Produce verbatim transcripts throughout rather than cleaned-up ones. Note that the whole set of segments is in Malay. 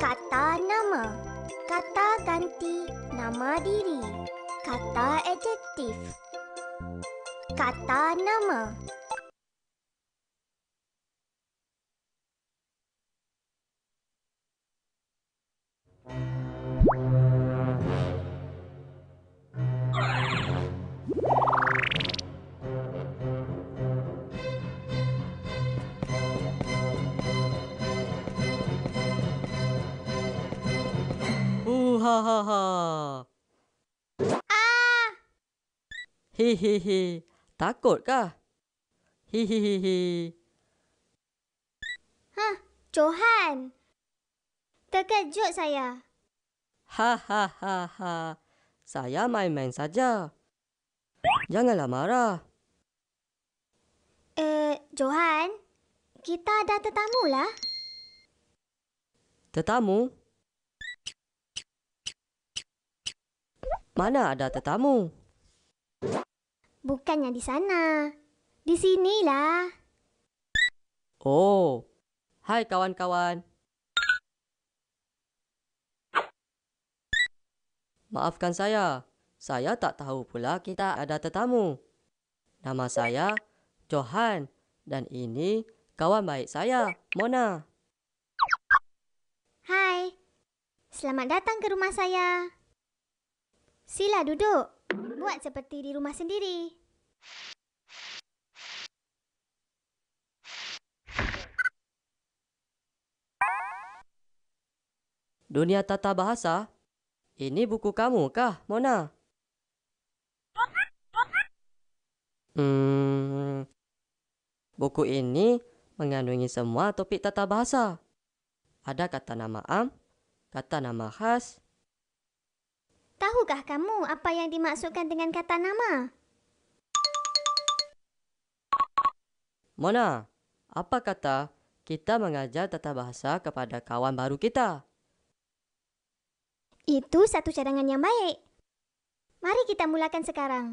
Kata nama. Kata ganti nama diri. Kata adjektif. Kata nama. Hahaha. Ah. Hehehe. Takutkah? Hehehe. Hah, Johan. Terkejut saya. Hahaha. Saya main-main saja. Janganlah marah. Eh, Johan, kita ada tetamu lah. Tetamu? Mana ada tetamu? Bukannya di sana. Di sinilah. Oh. Hai kawan-kawan. Maafkan saya. Saya tak tahu pula kita ada tetamu. Nama saya Johan dan ini kawan baik saya, Mona. Hai. Selamat datang ke rumah saya. Sila duduk. Buat seperti di rumah sendiri. Dunia Tatabahasa? Ini buku kamu kah, Mona? Hmm, buku ini mengandungi semua topik tata bahasa. Ada kata nama am, kata nama khas. Tahukah kamu apa yang dimaksudkan dengan kata nama? Mona, apa kata kita mengajar tata bahasa kepada kawan baru kita? Itu satu cadangan yang baik. Mari kita mulakan sekarang.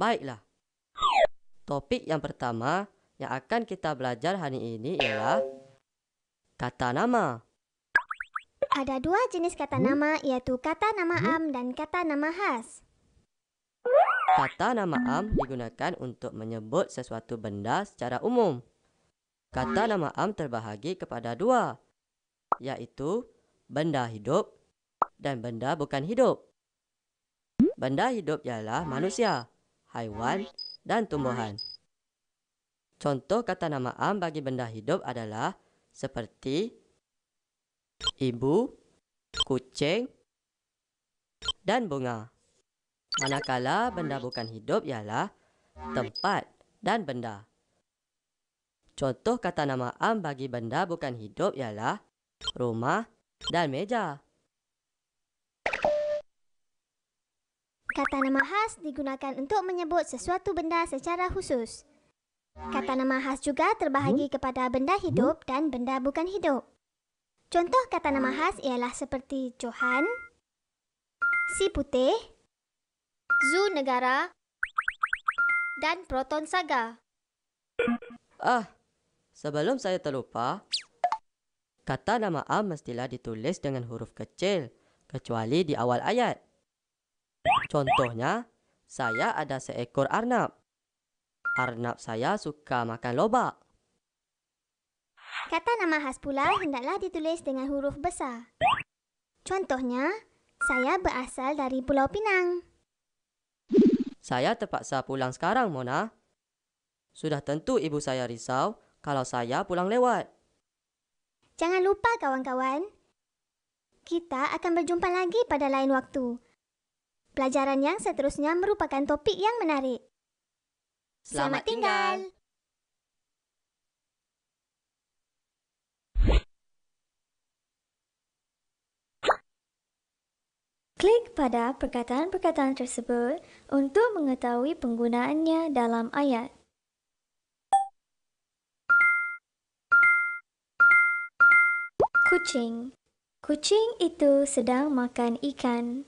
Baiklah. Topik yang pertama yang akan kita belajar hari ini ialah kata nama. Ada dua jenis kata nama, yaitu kata nama am dan kata nama khas. Kata nama am digunakan untuk menyebut sesuatu benda secara umum. Kata nama am terbahagi kepada dua, yaitu benda hidup dan benda bukan hidup. Benda hidup ialah manusia, haiwan dan tumbuhan. Contoh kata nama am bagi benda hidup adalah seperti ibu, kucing, dan bunga. Manakala benda bukan hidup ialah tempat dan benda. Contoh kata nama am bagi benda bukan hidup ialah rumah dan meja. Kata nama khas digunakan untuk menyebut sesuatu benda secara khusus. Kata nama khas juga terbahagi kepada benda hidup dan benda bukan hidup. Contoh kata nama khas ialah seperti Johan, Si Putih, Zoo Negara, dan Proton Saga. Ah, sebelum saya terlupa, kata nama am mestilah ditulis dengan huruf kecil, kecuali di awal ayat. Contohnya, saya ada seekor arnab. Arnab saya suka makan lobak. Kata nama khas pula hendaklah ditulis dengan huruf besar. Contohnya, saya berasal dari Pulau Pinang. Saya terpaksa pulang sekarang, Mona. Sudah tentu ibu saya risau kalau saya pulang lewat. Jangan lupa kawan-kawan. Kita akan berjumpa lagi pada lain waktu. Pelajaran yang seterusnya merupakan topik yang menarik. Selamat tinggal! Klik pada perkataan-perkataan tersebut untuk mengetahui penggunaannya dalam ayat. Kucing. Kucing itu sedang makan ikan.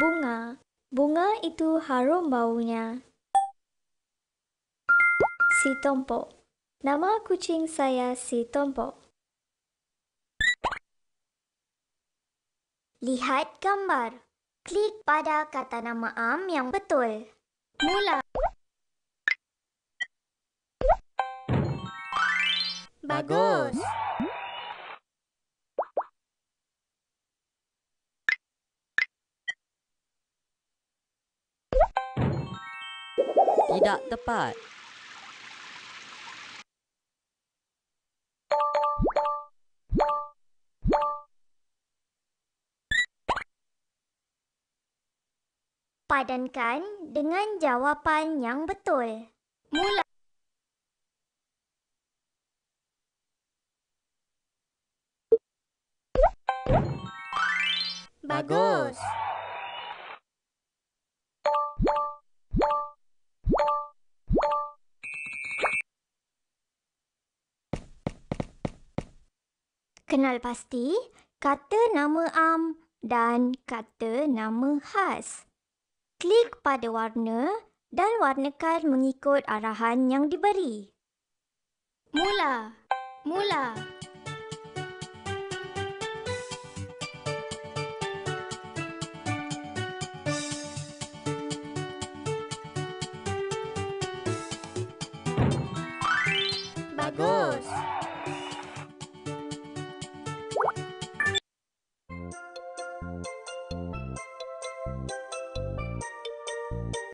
Bunga. Bunga itu harum baunya. Si Tompo. Nama kucing saya Si Tompo. Lihat gambar. Klik pada kata nama am yang betul. Mula. Bagus. Tidak tepat. Padankan dengan jawapan yang betul. Mula. Bagus. Kenal pasti kata nama am dan kata nama khas. Klik pada warna dan warnakan mengikut arahan yang diberi. Mula, mula. Bagus.